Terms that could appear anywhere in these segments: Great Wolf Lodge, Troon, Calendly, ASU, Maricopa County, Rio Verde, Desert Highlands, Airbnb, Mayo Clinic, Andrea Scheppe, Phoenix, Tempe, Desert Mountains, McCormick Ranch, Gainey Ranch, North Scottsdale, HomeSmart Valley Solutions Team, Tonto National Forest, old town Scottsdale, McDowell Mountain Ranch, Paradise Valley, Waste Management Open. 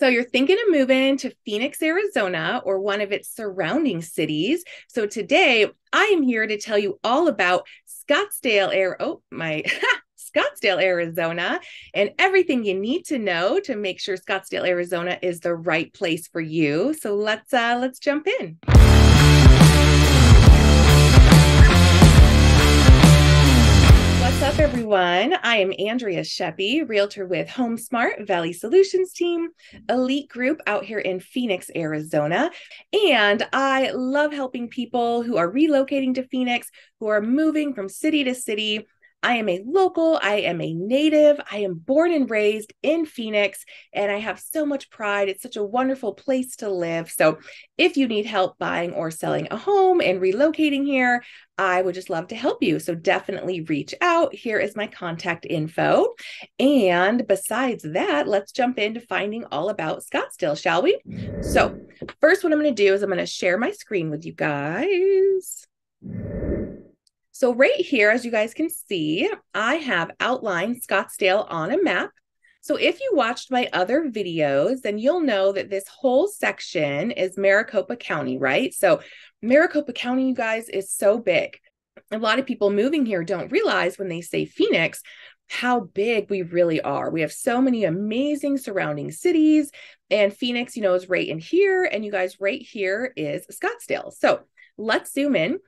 So you're thinking of moving to Phoenix, Arizona, or one of its surrounding cities. So today I am here to tell you all about Scottsdale, Arizona, and everything you need to know to make sure Scottsdale, Arizona is the right place for you. So let's jump in. What's up, everyone? I am Andrea Scheppe, Realtor with HomeSmart Valley Solutions Team, Elite Group out here in Phoenix, Arizona. And I love helping people who are relocating to Phoenix, who are moving from city to city. I am a local, I am a native, I am born and raised in Phoenix, and I have so much pride. It's such a wonderful place to live. So if you need help buying or selling a home and relocating here, I would just love to help you. So definitely reach out. Here is my contact info. And besides that, let's jump into finding all about Scottsdale, shall we? So first, what I'm going to do is I'm going to share my screen with you guys. So right here, as you guys can see, I have outlined Scottsdale on a map. So if you watched my other videos, then you'll know that this whole section is Maricopa County, right? So Maricopa County, you guys, is so big. A lot of people moving here don't realize when they say Phoenix, how big we really are. We have so many amazing surrounding cities, and Phoenix, you know, is right in here. And you guys, right here is Scottsdale. So let's zoom in.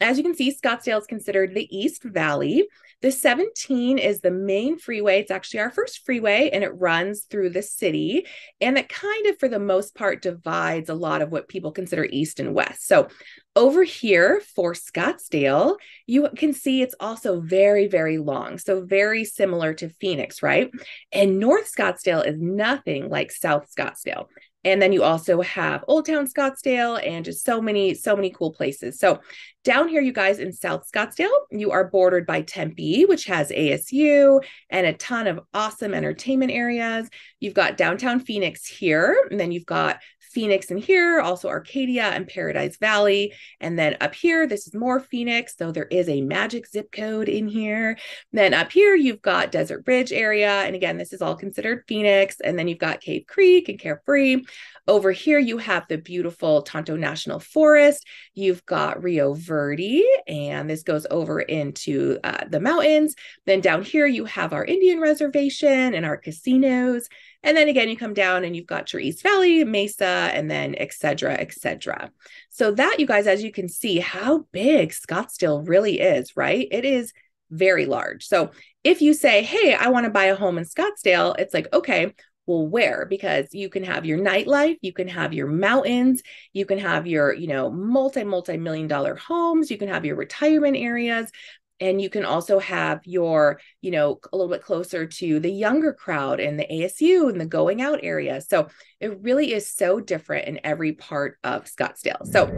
As you can see, Scottsdale is considered the East Valley. The 17 is the main freeway. It's actually our first freeway, and it runs through the city. And that kind of, for the most part, divides a lot of what people consider East and West. So over here for Scottsdale, you can see it's also very, very long. So very similar to Phoenix, right? And North Scottsdale is nothing like South Scottsdale. And then you also have Old Town Scottsdale and just so many cool places. So down here, you guys, in South Scottsdale, you are bordered by Tempe, which has ASU and a ton of awesome entertainment areas. You've got downtown Phoenix here, and then you've got Phoenix in here, also Arcadia and Paradise Valley. And then up here, this is more Phoenix, though there is a magic zip code in here. Then up here, you've got Desert Ridge area. And again, this is all considered Phoenix. And then you've got Cave Creek and Carefree. Over here, you have the beautiful Tonto National Forest. You've got Rio Verde, and this goes over into the mountains. Then down here, you have our Indian reservation and our casinos. And then again, you come down and you've got your East Valley, Mesa, and then et cetera, et cetera. So that, you guys, as you can see, how big Scottsdale really is, right? It is very large. So if you say, hey, I want to buy a home in Scottsdale, it's like, okay, well, where? Because you can have your nightlife, you can have your mountains, you can have your, you know, multi-million dollar homes, you can have your retirement areas, and you can also have your, you know, a little bit closer to the younger crowd and the ASU and the going out area. So it really is so different in every part of Scottsdale. So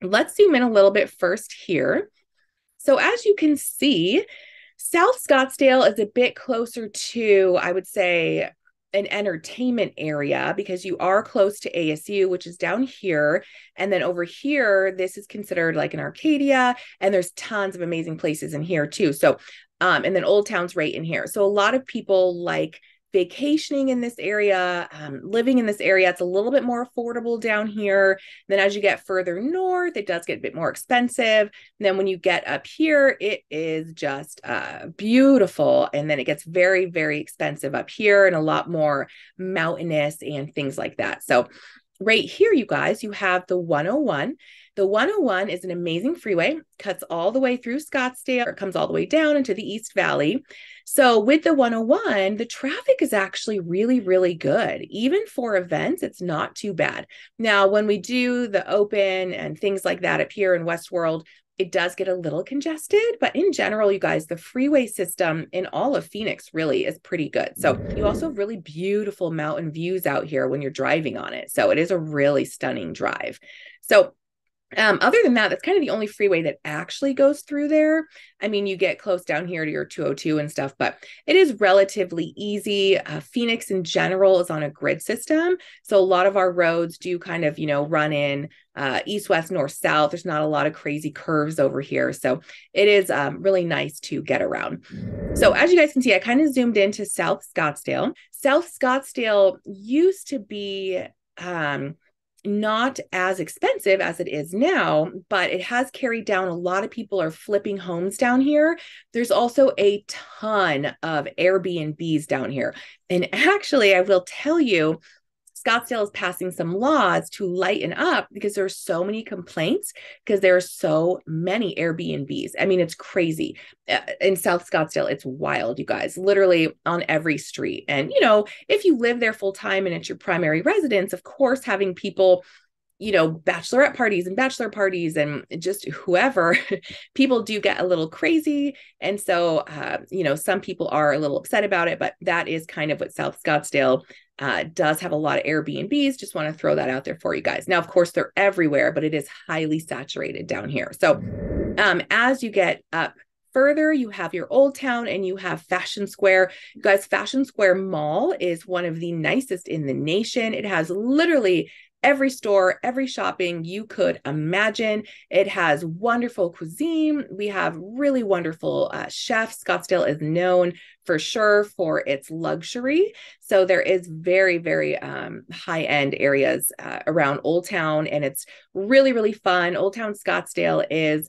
let's zoom in a little bit first here. So as you can see, South Scottsdale is a bit closer to, I would say, an entertainment area, because you are close to ASU, which is down here. And then over here, this is considered like an Arcadia, and there's tons of amazing places in here too. So, and then Old Town's right in here. So a lot of people like vacationing in this area, living in this area. It's a little bit more affordable down here. Then as you get further north, it does get a bit more expensive. And then when you get up here, it is just beautiful. And then it gets very, very expensive up here, and a lot more mountainous and things like that. So right here, you guys, you have the 101. The 101 is an amazing freeway, cuts all the way through Scottsdale, or comes all the way down into the East Valley. So with the 101, the traffic is actually really, really good. Even for events, it's not too bad. Now, when we do the open and things like that up here in Westworld, it does get a little congested, but in general, you guys, the freeway system in all of Phoenix really is pretty good. So you also have really beautiful mountain views out here when you're driving on it. So it is a really stunning drive. So Other than that, that's kind of the only freeway that actually goes through there. I mean, you get close down here to your 202 and stuff, but it is relatively easy. Phoenix in general is on a grid system. So a lot of our roads do kind of, you know, run in east, west, north, south. There's not a lot of crazy curves over here. So it is really nice to get around. So as you guys can see, I kind of zoomed into South Scottsdale. South Scottsdale used to be, not as expensive as it is now, but it has carried down. A lot of people are flipping homes down here. There's also a ton of Airbnbs down here. And actually, I will tell you, Scottsdale is passing some laws to lighten up because there are so many complaints because there are so many Airbnbs. I mean, it's crazy. In South Scottsdale, it's wild, you guys, literally on every street. And, you know, if you live there full time and it's your primary residence, of course, having people, you know, bachelorette parties and bachelor parties and just whoever, people do get a little crazy. And so, you know, some people are a little upset about it, but that is kind of what South Scottsdale does have a lot of Airbnbs. Just want to throw that out there for you guys. Now, of course, they're everywhere, but it is highly saturated down here. So as you get up further, you have your Old Town and you have Fashion Square. You guys, Fashion Square Mall is one of the nicest in the nation. It has literally every store, every shopping you could imagine. It has wonderful cuisine. We have really wonderful chefs. Scottsdale is known for sure for its luxury. So there is very, very high-end areas around Old Town, and it's really, really fun. Old Town Scottsdale is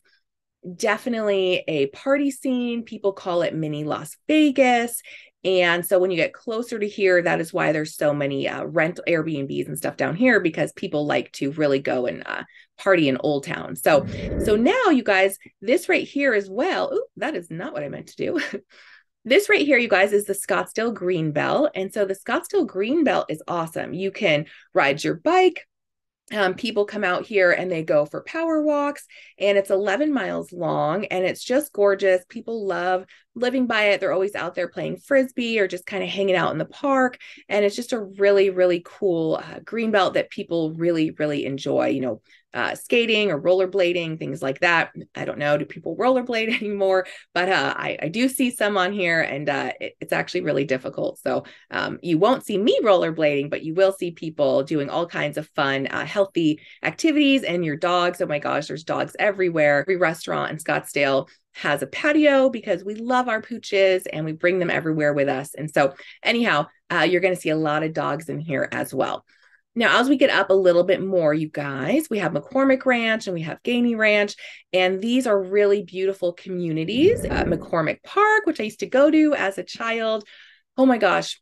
definitely a party scene. People call it mini Las Vegas. And so when you get closer to here, that is why there's so many rental Airbnbs and stuff down here, because people like to really go and party in Old Town. So now you guys, this right here as well, ooh, that is not what I meant to do. This right here, you guys, is the Scottsdale Greenbelt. And so the Scottsdale Greenbelt is awesome. You can ride your bike. People come out here and they go for power walks, and it's 11 miles long and it's just gorgeous. People love living by it. They're always out there playing Frisbee or just kind of hanging out in the park. And it's just a really, really cool greenbelt that people really, really enjoy, you know, skating or rollerblading, things like that. I don't know, do people rollerblade anymore? But I do see some on here, and it's actually really difficult. So you won't see me rollerblading, but you will see people doing all kinds of fun, healthy activities, and your dogs. Oh my gosh, there's dogs everywhere. Every restaurant in Scottsdale has a patio because we love our pooches and we bring them everywhere with us. And so anyhow, you're going to see a lot of dogs in here as well. Now, as we get up a little bit more, you guys, we have McCormick Ranch and we have Gainey Ranch, and these are really beautiful communities. McCormick Park, which I used to go to as a child. Oh my gosh,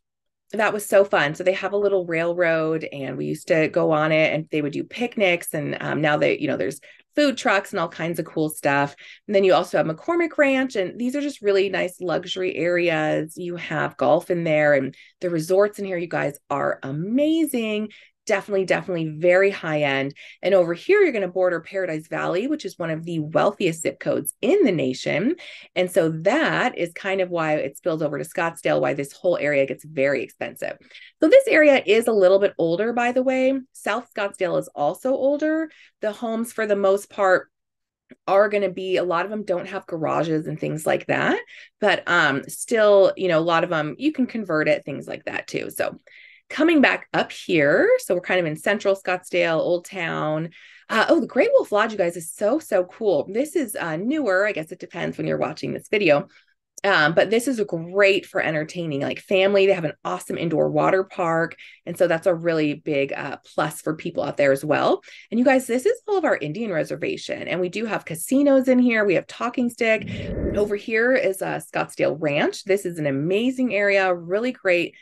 that was so fun. So they have a little railroad and we used to go on it, and they would do picnics. And now they, you know, there's food trucks and all kinds of cool stuff. And then you also have McCormick Ranch, and these are just really nice luxury areas. You have golf in there, and the resorts in here, you guys, are amazing. Definitely, definitely very high end. And over here, you're going to border Paradise Valley, which is one of the wealthiest zip codes in the nation. And so that is kind of why it spills over to Scottsdale, why this whole area gets very expensive. So this area is a little bit older, by the way. South Scottsdale is also older. The homes, for the most part, are going to be, a lot of them don't have garages and things like that, but still, you know, a lot of them, you can convert it, things like that too. So coming back up here, so we're kind of in central Scottsdale, Old Town. Oh, the Great Wolf Lodge, you guys, is so, so cool. This is newer. I guess it depends when you're watching this video. But this is great for entertaining, like family. They have an awesome indoor water park. And so that's a really big plus for people out there as well. And you guys, this is all of our Indian reservation. And we do have casinos in here. We have Talking Stick. Over here is Scottsdale Ranch. This is an amazing area, really great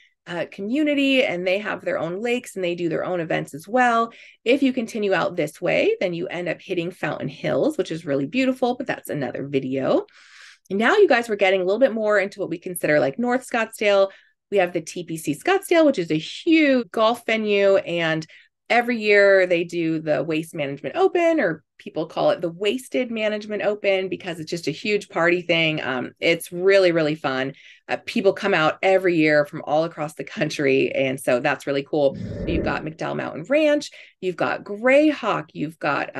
community, and they have their own lakes and they do their own events as well. If you continue out this way, then you end up hitting Fountain Hills, which is really beautiful, but that's another video. And now you guys, we're getting a little bit more into what we consider like North Scottsdale. We have the TPC Scottsdale, which is a huge golf venue, and every year they do the Waste Management Open, or people call it the Wasted Management Open, because it's just a huge party thing. It's really, really fun. people come out every year from all across the country. And so that's really cool. You've got McDowell Mountain Ranch, you've got Grayhawk, you've got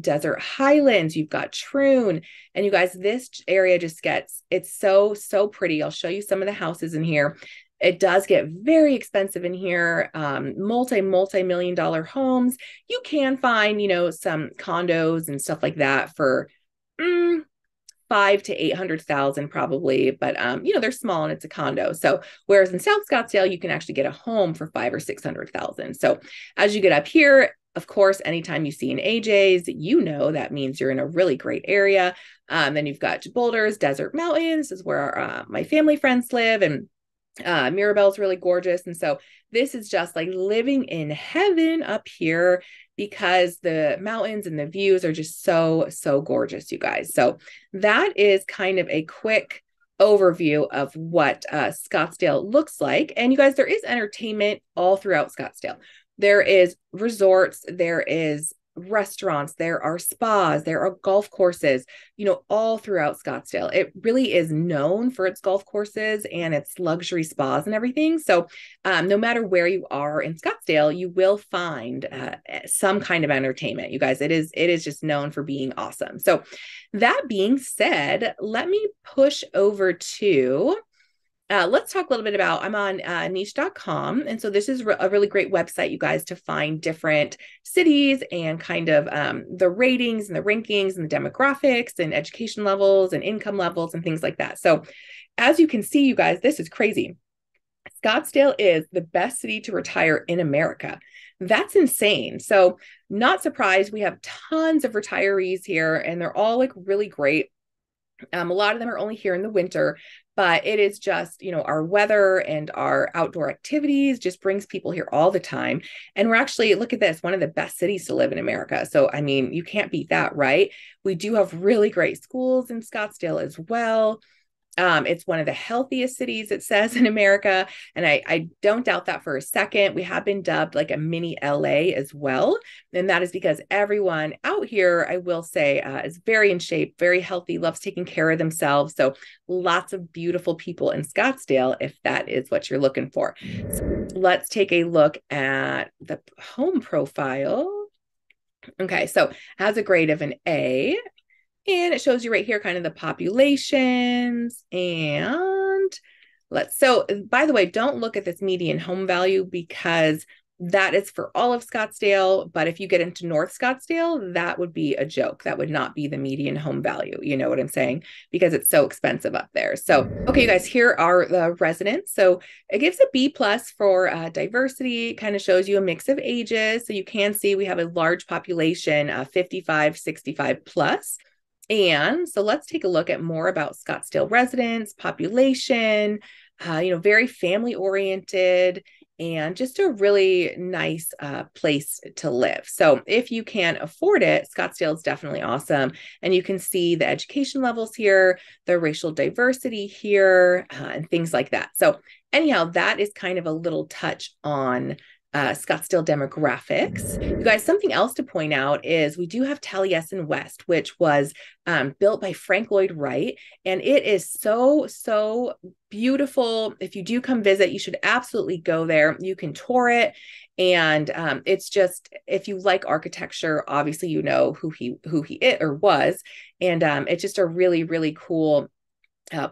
Desert Highlands, you've got Troon. And you guys, this area just gets, it's so, so pretty. I'll show you some of the houses in here. It does get very expensive in here. Multi-million dollar homes. You can find, you know, some condos and stuff like that for $500,000 to $800,000 probably, but, you know, they're small and it's a condo. So whereas in South Scottsdale, you can actually get a home for $500,000 or $600,000. So as you get up here, of course, anytime you see an AJ's, you know, that means you're in a really great area. Then you've got Boulders, Desert Mountains is where my family friends live, and Mirabelle is really gorgeous. And so this is just like living in heaven up here, because the mountains and the views are just so, so gorgeous, you guys. So that is kind of a quick overview of what Scottsdale looks like. And you guys, there is entertainment all throughout Scottsdale. There is resorts, there is restaurants, there are spas, there are golf courses, you know, all throughout Scottsdale. It really is known for its golf courses and its luxury spas and everything. So no matter where you are in Scottsdale, you will find some kind of entertainment. You guys, it is just known for being awesome. So that being said, let me push over to let's talk a little bit about, I'm on niche.com. And so this is a really great website, you guys, to find different cities and kind of the ratings and the rankings and the demographics and education levels and income levels and things like that. So as you can see, you guys, this is crazy. Scottsdale is the best city to retire in America. That's insane. So not surprised, we have tons of retirees here and they're all like really great. A lot of them are only here in the winter, but it is just, you know, our weather and our outdoor activities just brings people here all the time. And we're actually, look at this, one of the best cities to live in America. So, I mean, you can't beat that, right? We do have really great schools in Scottsdale as well. It's one of the healthiest cities, it says, in America. And I don't doubt that for a second. We have been dubbed like a mini LA as well. And that is because everyone out here, I will say, is very in shape, very healthy, loves taking care of themselves. So lots of beautiful people in Scottsdale, if that is what you're looking for. So let's take a look at the home profile. Okay, so has a grade of an A. And it shows you right here, kind of the populations and so by the way, don't look at this median home value because that is for all of Scottsdale. But if you get into North Scottsdale, that would be a joke. That would not be the median home value. You know what I'm saying? Because it's so expensive up there. So, okay, you guys, here are the residents. So it gives a B+ for diversity, kind of shows you a mix of ages. So you can see we have a large population, 55, 65 plus. And so let's take a look at more about Scottsdale residents, population, you know, very family oriented and just a really nice place to live. So if you can afford it, Scottsdale is definitely awesome. And you can see the education levels here, the racial diversity here and things like that. So anyhow, that is kind of a little touch on Scottsdale demographics. You guys, something else to point out is we do have Taliesin West, which was built by Frank Lloyd Wright. And it is so, so beautiful. If you do come visit, you should absolutely go there. You can tour it. And it's just, if you like architecture, obviously, you know who he is or was. And it's just a really, really cool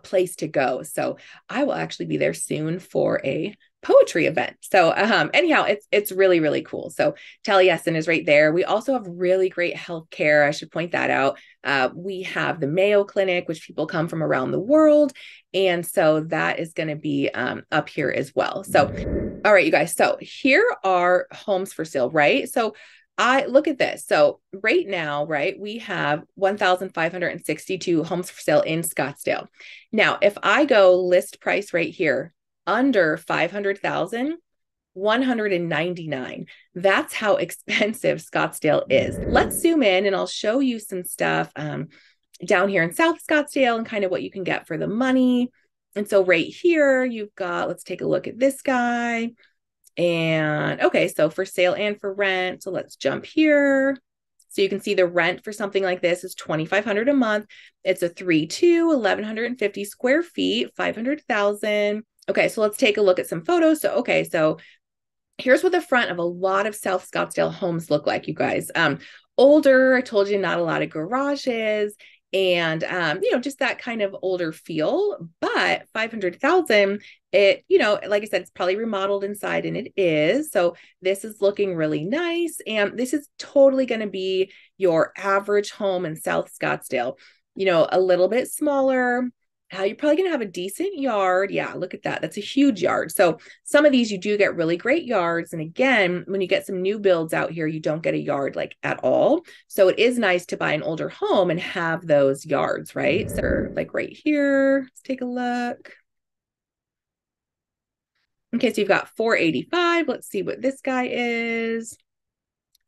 place to go. So I will actually be there soon for a poetry event. So anyhow, it's really, really cool. So Taliesin is right there. We also have really great healthcare. I should point that out. We have the Mayo Clinic, which people come from around the world. And so that is going to be up here as well. So, all right, you guys. So here are homes for sale, right? So I look at this. So right now, right, we have 1,562 homes for sale in Scottsdale. Now, if I go list price right here, under $500,000, 199. That's how expensive Scottsdale is. Let's zoom in and I'll show you some stuff down here in South Scottsdale and kind of what you can get for the money. And so right here, you've got, let's take a look at this guy. And okay, so for sale and for rent. So let's jump here. So you can see the rent for something like this is $2,500 a month. It's a 3-2, 1,150 square feet, 500,000. Okay, so let's take a look at some photos. So, okay, so here's what the front of a lot of South Scottsdale homes look like, you guys. Older, I told you, not a lot of garages, and, you know, just that kind of older feel, but 500,000, it, you know, like I said, it's probably remodeled inside, and it is. So this is looking really nice. And this is totally going to be your average home in South Scottsdale, you know, a little bit smaller. You're probably going to have a decent yard. Yeah, look at that. That's a huge yard. So some of these you do get really great yards. And again, when you get some new builds out here, you don't get a yard like at all. So it is nice to buy an older home and have those yards, right? So like right here, let's take a look. Okay, so you've got 485. Let's see what this guy is.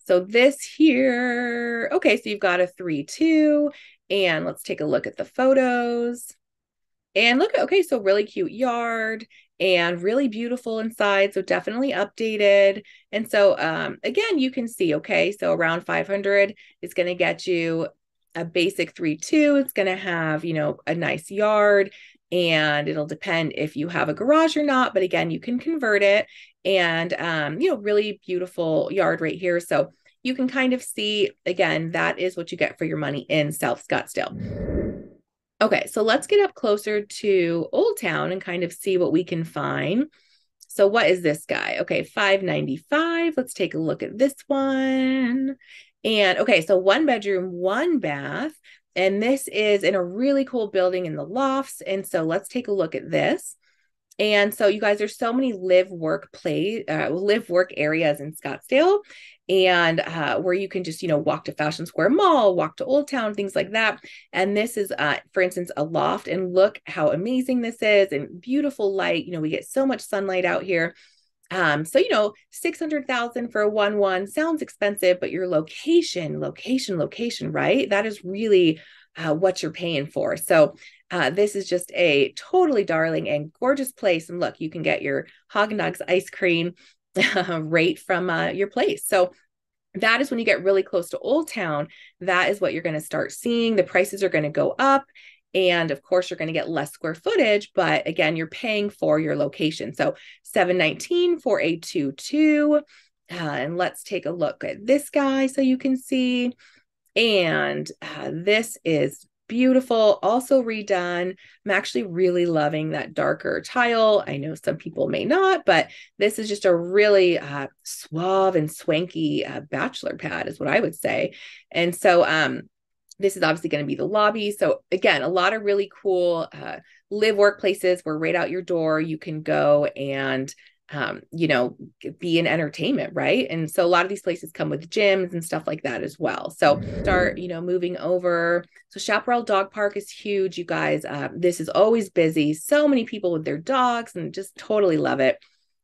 So this here, okay, so you've got a 3-2. And let's take a look at the photos. And look, okay, so really cute yard and really beautiful inside. So definitely updated. And so, again, you can see, okay, so around 500 is going to get you a basic 3-2. It's going to have, you know, a nice yard, and it'll depend if you have a garage or not. But again, you can convert it, and, you know, really beautiful yard right here. So you can kind of see, again, that is what you get for your money in South Scottsdale. Okay, so let's get up closer to Old Town and kind of see what we can find. So what is this guy? Okay, 595. Let's take a look at this one. And okay, so 1 bedroom, 1 bath. And this is in a really cool building in the lofts. And so let's take a look at this. And so you guys, there's so many live work areas in Scottsdale, and where you can just, you know, walk to Fashion Square Mall, walk to Old Town, things like that. And this is, for instance, a loft, and look how amazing this is, and beautiful light. You know, we get so much sunlight out here. So, you know, 600,000 for a 1-1 sounds expensive, but your location, right? That is really what you're paying for. So this is just a totally darling and gorgeous place. And look, you can get your Haagen-Dazs ice cream right from your place. So that is when you get really close to Old Town. That is what you're going to start seeing. The prices are going to go up. And of course, you're going to get less square footage, but again, you're paying for your location. So 719 for a 2-2. And let's take a look at this guy so you can see. And this is beautiful, also redone. I'm actually really loving that darker tile. I know some people may not, but this is just a really suave and swanky bachelor pad is what I would say. And so this is obviously going to be the lobby. So again, a lot of really cool live workplaces where right out your door you can go and you know, be in entertainment, right? And so a lot of these places come with gyms and stuff like that as well. So start, you know, moving over. So Chaparral Dog Park is huge, you guys. This is always busy. So many people with their dogs, and just totally love it.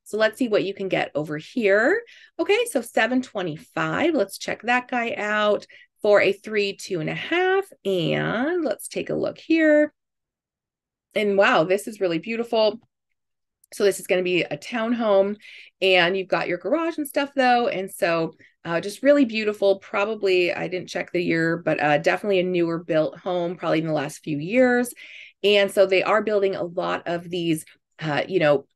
So let's see what you can get over here. Okay, so 725. Let's check that guy out for a 3-2.5. And let's take a look here. And wow, this is really beautiful. So this is going to be a townhome, and you've got your garage and stuff though. And so just really beautiful, probably, I didn't check the year, but definitely a newer built home, probably in the last few years. And so they are building a lot of these, you know,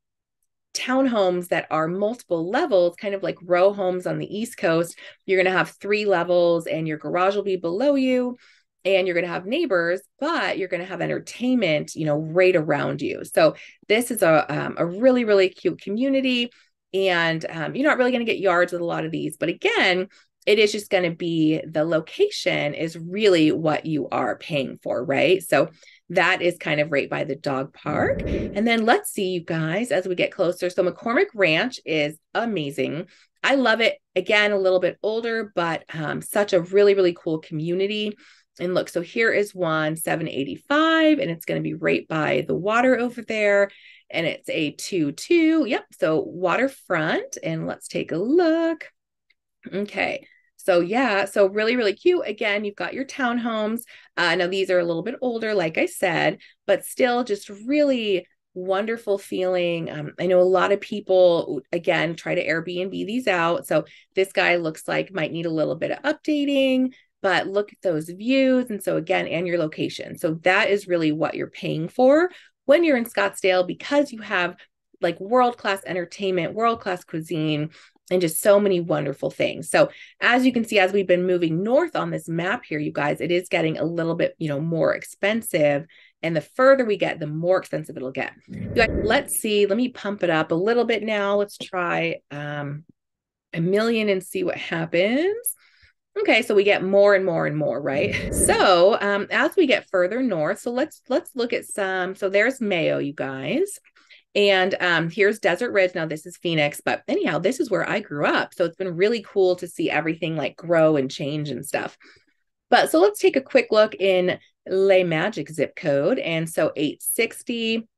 townhomes that are multiple levels, kind of like row homes on the East Coast. You're going to have 3 levels, and your garage will be below you. And you're going to have neighbors, but you're going to have entertainment, you know, right around you. So this is a really, really cute community, and you're not really going to get yards with a lot of these, but again, it is just going to be the location is really what you are paying for, right? So that is kind of right by the dog park. And then let's see, you guys, as we get closer. So McCormick Ranch is amazing. I love it. Again, a little bit older, but such a really, really cool community. And look, so here is one, 785, and it's going to be right by the water over there. And it's a 2-2. Yep. So waterfront. And let's take a look. Okay. So yeah, so really, really cute. Again, you've got your townhomes. Now these are a little bit older, like I said, but still just really wonderful feeling. I know a lot of people, again, try to Airbnb these out. So this guy looks like might need a little bit of updating. but look at those views. And so again, and your location. So that is really what you're paying for when you're in Scottsdale, because you have like world-class entertainment, world-class cuisine, and just so many wonderful things. So as you can see, as we've been moving north on this map here, you guys, it is getting a little bit, you know, more expensive. And the further we get, the more expensive it'll get. You guys, let's see, let me pump it up a little bit now. Let's try $1 million and see what happens. Okay, so we get more and more and more, right? So as we get further north, so let's look at some, so there's Mayo, you guys. And here's Desert Ridge. Now this is Phoenix, but anyhow, this is where I grew up. So it's been really cool to see everything like grow and change and stuff. But so let's take a quick look in Le Magic zip code. And so 860.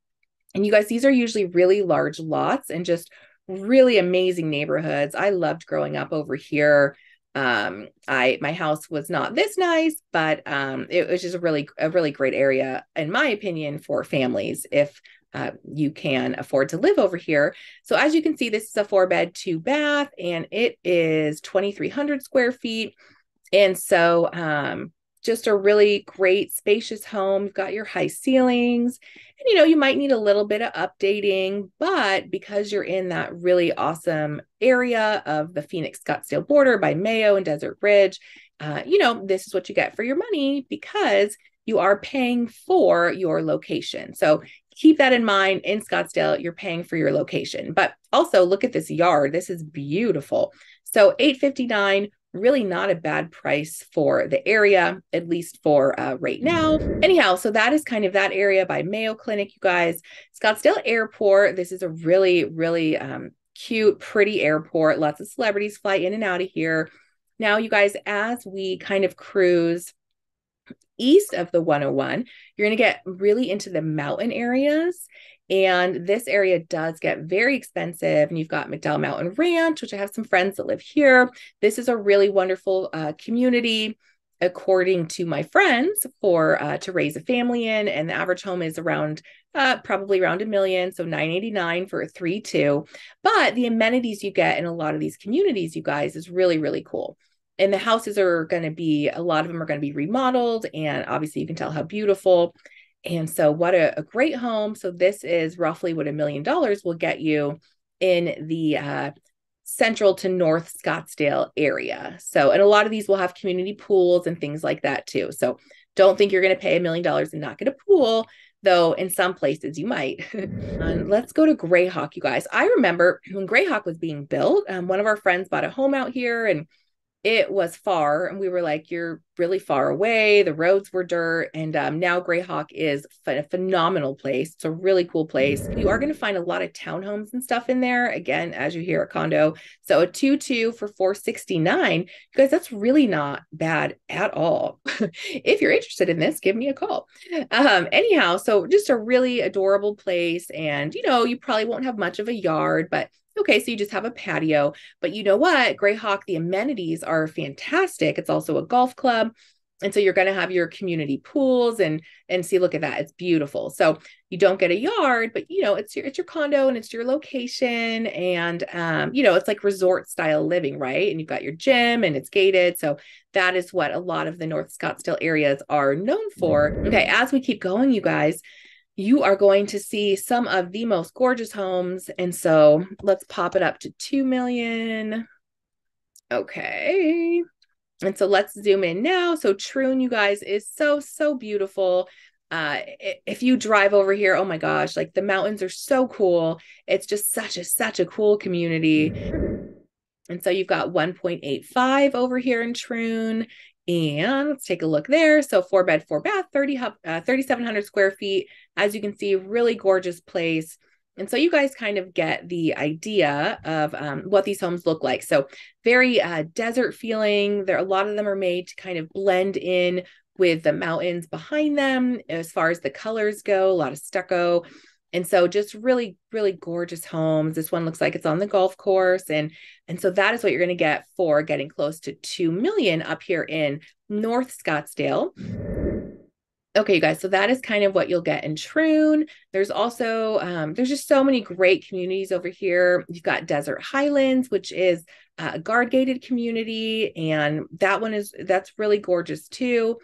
And you guys, these are usually really large lots and just really amazing neighborhoods. I loved growing up over here. My house was not this nice, but it was just a really great area, in my opinion, for families, if you can afford to live over here. So as you can see, this is a 4-bed, 2-bath, and it is 2,300 square feet. And so just a really great spacious home. You've got your high ceilings, and you know, you might need a little bit of updating, but because you're in that really awesome area of the Phoenix Scottsdale border by Mayo and Desert Ridge, you know, this is what you get for your money, because you are paying for your location. So keep that in mind. In Scottsdale, you're paying for your location, but also look at this yard. This is beautiful. So $859, really not a bad price for the area, at least for right now. Anyhow, so that is kind of that area by Mayo Clinic, you guys. Scottsdale Airport. This is a really, really cute, pretty airport. Lots of celebrities fly in and out of here. Now, you guys, as we kind of cruise east of the 101, you're going to get really into the mountain areas. And this area does get very expensive. And you've got McDowell Mountain Ranch, which I have some friends that live here. This is a really wonderful community, according to my friends, for to raise a family in. And the average home is around probably around $1 million. So $989 for a 3-2. But the amenities you get in a lot of these communities, you guys, is really, really cool. And the houses are going to be, a lot of them are going to be remodeled. And obviously you can tell how beautiful. And so what a great home. So this is roughly what $1 million will get you in the central to north Scottsdale area. So, and a lot of these will have community pools and things like that too. So don't think you're going to pay $1 million and not get a pool, though in some places you might. Let's go to Grayhawk, you guys. I remember when Grayhawk was being built, one of our friends bought a home out here, and it was far, and we were like, you're really far away. The roads were dirt. And now Grayhawk is a phenomenal place. It's a really cool place. You are going to find a lot of townhomes and stuff in there. Again, as you hear, a condo. So a 2-2 for $469. You guys, that's really not bad at all. If you're interested in this, give me a call. Anyhow, so just a really adorable place. And, you know, you probably won't have much of a yard, but okay, so you just have a patio. But you know what? Grayhawk, the amenities are fantastic. It's also a golf club. And so you're going to have your community pools and see, look at that. It's beautiful. So you don't get a yard, but you know, it's your condo and it's your location. And, you know, it's like resort style living, right? And you've got your gym and it's gated. So that is what a lot of the North Scottsdale areas are known for. Okay. As we keep going, you guys, you are going to see some of the most gorgeous homes. And so let's pop it up to 2 million. Okay. And so let's zoom in now. So Troon, you guys, is so, so beautiful. If you drive over here, oh my gosh, like the mountains are so cool. It's just such a cool community. And so you've got 1.85 over here in Troon. And let's take a look there. So 4-bed, 4-bath, 3,700 square feet. As you can see, really gorgeous place. And so you guys kind of get the idea of what these homes look like. So very desert feeling. There, a lot of them are made to kind of blend in with the mountains behind them. As far as the colors go, a lot of stucco. And so just really, really gorgeous homes. This one looks like it's on the golf course. And so that is what you're going to get for getting close to $2 million up here in North Scottsdale. Okay, you guys, so that is kind of what you'll get in Troon. There's also, there's just so many great communities over here. You've got Desert Highlands, which is a guard-gated community. And that one is, that's really gorgeous too.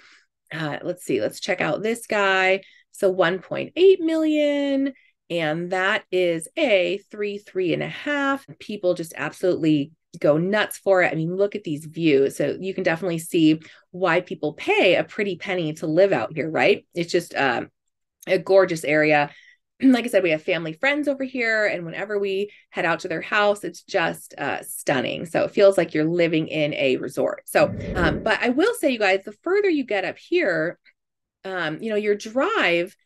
Let's see, let's check out this guy. So 1.8 million, and that is a three and a half. People just absolutely go nuts for it. I mean, look at these views. So you can definitely see why people pay a pretty penny to live out here, right? It's just a gorgeous area. Like I said, we have family friends over here, and whenever we head out to their house, it's just stunning. So it feels like you're living in a resort. So, but I will say, you guys, the further you get up here, you know, your drive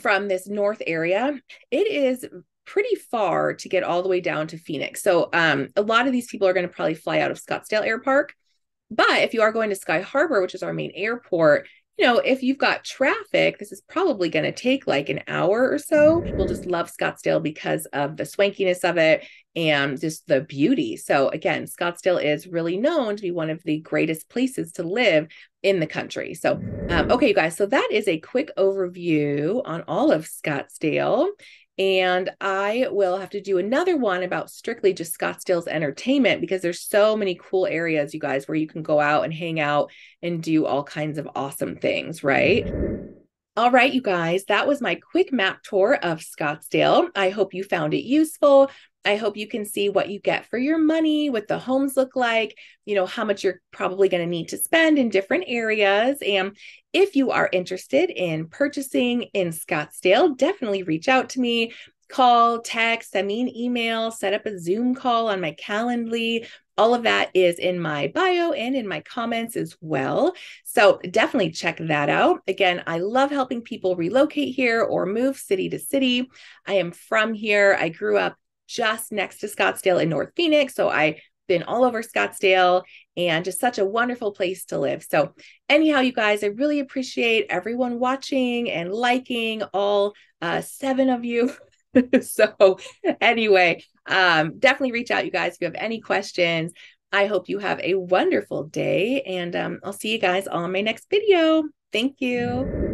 from this north area, it is pretty far to get all the way down to Phoenix. So a lot of these people are going to probably fly out of Scottsdale Airport. But if you are going to Sky Harbor, which is our main airport, you know, if you've got traffic, this is probably going to take like an hour or so. People just love Scottsdale because of the swankiness of it and just the beauty. So again, Scottsdale is really known to be one of the greatest places to live in the country. So, okay, you guys, so that is a quick overview on all of Scottsdale. And I will have to do another one about strictly just Scottsdale's entertainment, because there's so many cool areas, you guys, where you can go out and hang out and do all kinds of awesome things, right? All right, you guys, that was my quick map tour of Scottsdale. I hope you found it useful. I hope you can see what you get for your money, what the homes look like, you know, how much you're probably going to need to spend in different areas. And if you are interested in purchasing in Scottsdale, definitely reach out to me, call, text, send me an email, set up a Zoom call on my Calendly. All of that is in my bio and in my comments as well. So definitely check that out. Again, I love helping people relocate here or move city to city. I am from here. I grew up just next to Scottsdale in North Phoenix. So I've been all over Scottsdale and just such a wonderful place to live. So anyhow, you guys, I really appreciate everyone watching and liking, all 7 of you. So anyway, definitely reach out, you guys, if you have any questions. I hope you have a wonderful day, and I'll see you guys on my next video. Thank you.